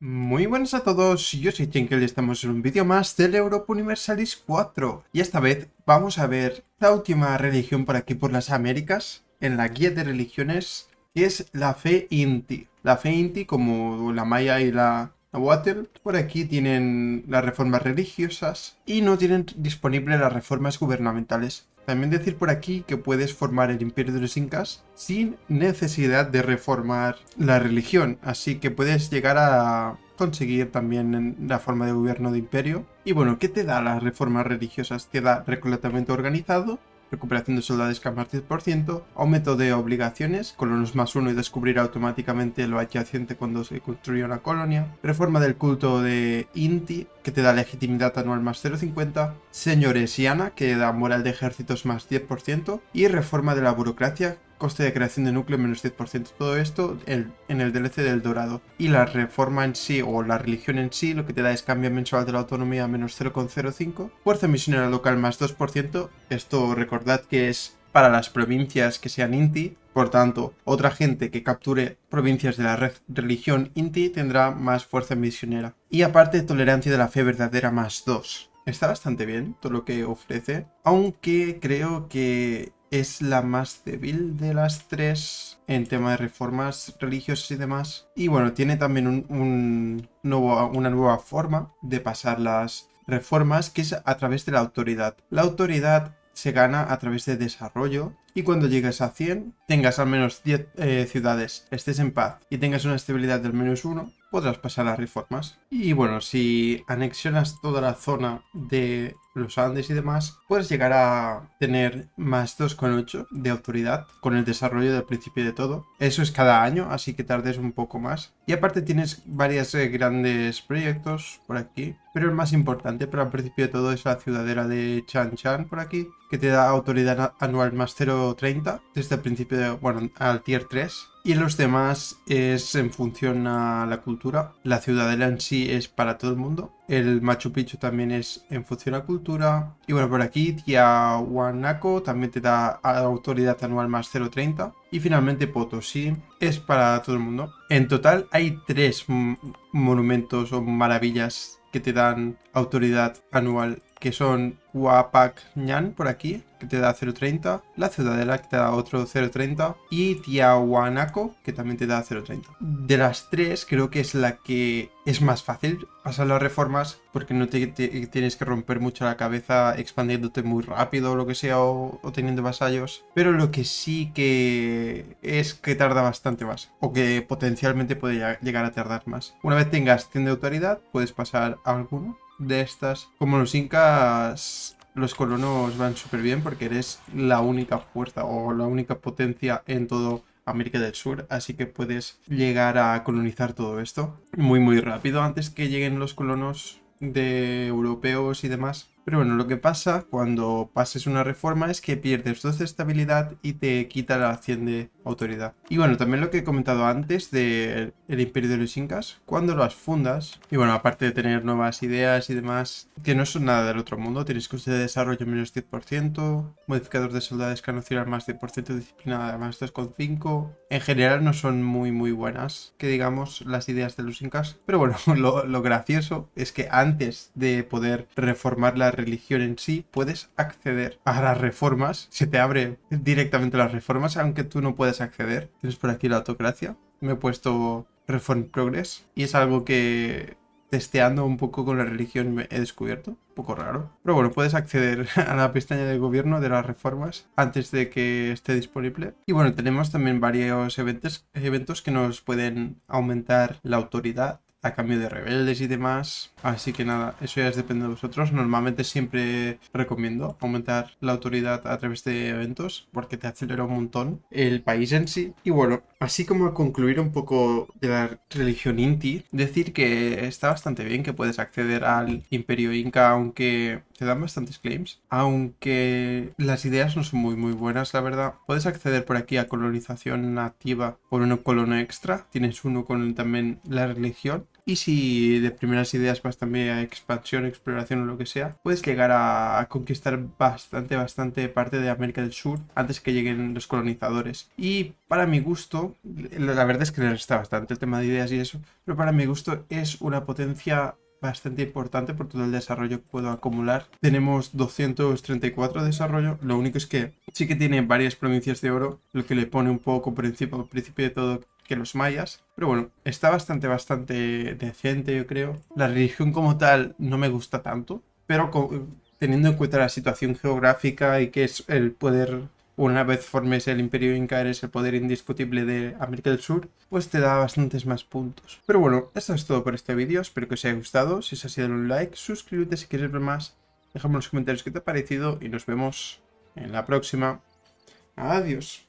Muy buenas a todos, yo soy Xenkel y estamos en un vídeo más del Europa Universalis 4. Y esta vez vamos a ver la última religión por aquí por las Américas, en la guía de religiones, que es la fe Inti. La fe Inti, como la maya y la nahuatl, por aquí tienen las reformas religiosas y no tienen disponible las reformas gubernamentales. También decir por aquí que puedes formar el imperio de los Incas sin necesidad de reformar la religión, así que puedes llegar a conseguir también la forma de gobierno de imperio. Y bueno, ¿qué te da las reformas religiosas? Te da reclutamiento organizado, recuperación de soldados que más 10%, aumento de obligaciones, colonos más 1 y descubrir automáticamente lo adyacente cuando se construye una colonia, reforma del culto de Inti, que te da legitimidad anual más 0,50, señoresiana, que da moral de ejércitos más 10%, y reforma de la burocracia, coste de creación de núcleo menos 10%, todo esto en el DLC del Dorado. Y la reforma en sí, o la religión en sí, lo que te da es cambio mensual de la autonomía menos 0,05, fuerza misionera local más 2%, esto recordad que es para las provincias que sean Inti, por tanto, otra gente que capture provincias de la religión Inti tendrá más fuerza misionera. Y aparte, tolerancia de la fe verdadera más 2. Está bastante bien todo lo que ofrece, aunque creo que es la más débil de las tres en tema de reformas religiosas y demás. Y bueno, tiene también una nueva forma de pasar las reformas, que es a través de la autoridad. La autoridad se gana a través de desarrollo, y cuando llegues a 100, tengas al menos 10 ciudades, estés en paz y tengas una estabilidad del menos 1, podrás pasar las reformas. Y bueno, si anexionas toda la zona de los Andes y demás, puedes llegar a tener más 2,8 de autoridad con el desarrollo del principio de todo. Eso es cada año, así que tardes un poco más. Y aparte tienes varios grandes proyectos por aquí, pero el más importante para el principio de todo es la ciudadela de Chan Chan por aquí, que te da autoridad anual más 0,30 desde el principio, bueno, al tier 3. Y los demás es en función a la cultura. La ciudadela en sí es para todo el mundo. El Machu Picchu también es en función a cultura. Y bueno, por aquí Tiahuanaco también te da autoridad anual más 0,30. Y finalmente Potosí es para todo el mundo. En total hay 3 monumentos o maravillas que te dan autoridad anual, que son Huapac Ñan por aquí, que te da 0,30, la ciudadela, que te da otro 0,30, y Tiahuanaco, que también te da 0,30. De las tres, creo que es la que es más fácil pasar las reformas, porque no te tienes que romper mucho la cabeza expandiéndote muy rápido o lo que sea, o teniendo vasallos. Pero lo que sí que es que tarda bastante más, o que potencialmente puede llegar a tardar más. Una vez tengas 100 de autoridad, puedes pasar a alguno de estas. Como los Incas, los colonos van súper bien porque eres la única fuerza o la única potencia en todo América del Sur, así que puedes llegar a colonizar todo esto muy rápido antes que lleguen los colonos de europeos y demás. Pero bueno, lo que pasa cuando pases una reforma es que pierdes 2 de estabilidad y te quita la 100 de autoridad. Y bueno, también lo que he comentado antes del imperio de los Incas, cuando las fundas, y bueno, aparte de tener nuevas ideas y demás, que no son nada del otro mundo, tienes coste de desarrollo menos 10%, modificador de soldados canocional más 10%, disciplina más 2,5. En general no son muy buenas, que digamos, las ideas de los Incas. Pero bueno, lo gracioso es que antes de poder reformar la religión en sí, puedes acceder a las reformas. Se te abre directamente las reformas, aunque tú no puedes acceder. Tienes por aquí la autocracia. Me he puesto Reform Progress y es algo que testeando un poco con la religión me he descubierto. Un poco raro. Pero bueno, puedes acceder a la pestaña de gobierno de las reformas antes de que esté disponible. Y bueno, tenemos también varios eventos que nos pueden aumentar la autoridad a cambio de rebeldes y demás, así que nada, eso ya depende de vosotros. Normalmente siempre recomiendo aumentar la autoridad a través de eventos porque te acelera un montón el país en sí. Y bueno, así como a concluir un poco de la religión Inti, decir que está bastante bien que puedes acceder al imperio Inca, aunque te dan bastantes claims, aunque las ideas no son muy buenas, la verdad. Puedes acceder por aquí a colonización nativa por 1 colono extra, tienes 1 con también la religión. Y si de primeras ideas vas también a expansión, exploración o lo que sea, puedes llegar a conquistar bastante parte de América del Sur antes que lleguen los colonizadores. Y para mi gusto, la verdad es que les resta bastante el tema de ideas y eso, pero para mi gusto es una potencia bastante importante por todo el desarrollo que puedo acumular. Tenemos 234 de desarrollo, lo único es que sí que tiene varias provincias de oro, lo que le pone un poco por encima, al principio de todo, que los mayas. Pero bueno, está bastante decente, yo creo. La religión como tal no me gusta tanto, pero teniendo en cuenta la situación geográfica y que es el poder, una vez formes el Imperio Inca, eres el poder indiscutible de América del Sur, pues te da bastantes más puntos. Pero bueno, esto es todo por este vídeo, espero que os haya gustado. Si os ha sido, dale un like, suscríbete si quieres ver más, déjame en los comentarios qué te ha parecido y nos vemos en la próxima. Adiós.